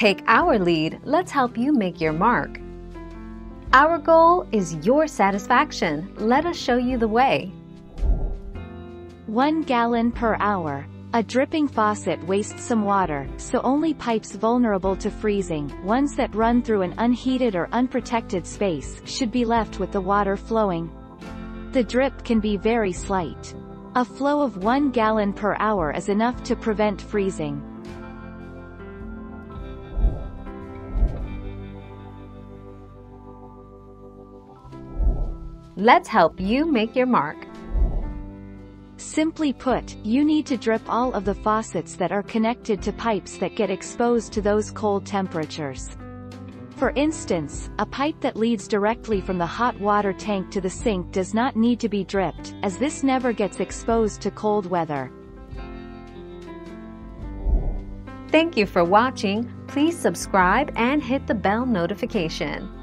Take our lead, let's help you make your mark. Our goal is your satisfaction. Let us show you the way. 1 gallon per hour. A dripping faucet wastes some water, so only pipes vulnerable to freezing, ones that run through an unheated or unprotected space, should be left with the water flowing. The drip can be very slight. A flow of 1 gallon per hour is enough to prevent freezing. Let's help you make your mark. Simply put, you need to drip all of the faucets that are connected to pipes that get exposed to those cold temperatures. For instance, a pipe that leads directly from the hot water tank to the sink does not need to be dripped, as this never gets exposed to cold weather. Thank you for watching. Please subscribe and hit the bell notification.